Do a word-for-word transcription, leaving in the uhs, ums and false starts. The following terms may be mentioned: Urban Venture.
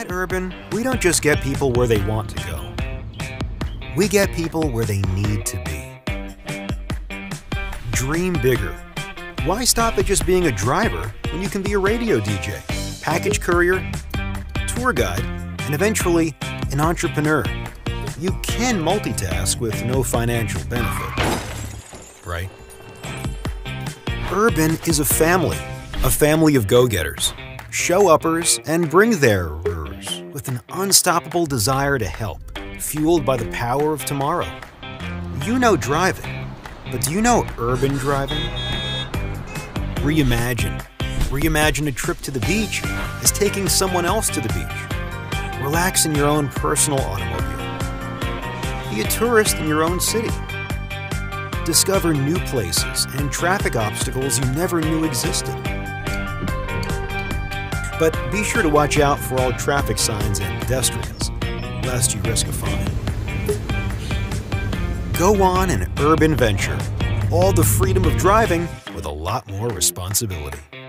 At Urban, we don't just get people where they want to go. We get people where they need to be. Dream bigger. Why stop at just being a driver when you can be a radio D J, package courier, tour guide, and eventually an entrepreneur? You can multitask with no financial benefit, right? Urban is a family, a family of go-getters, show-uppers, and bring-there-ers with an unstoppable desire to help, fueled by the power of tomorrow. You know driving, but do you know urban driving? Reimagine. Reimagine a trip to the beach as taking someone else to the beach. Relax in your own personal automobile. Be a tourist in your own city. Discover new places and traffic obstacles you never knew existed. But be sure to watch out for all traffic signs and pedestrians, lest you risk a fine. Go on an urban venture. All the freedom of driving with a lot more responsibility.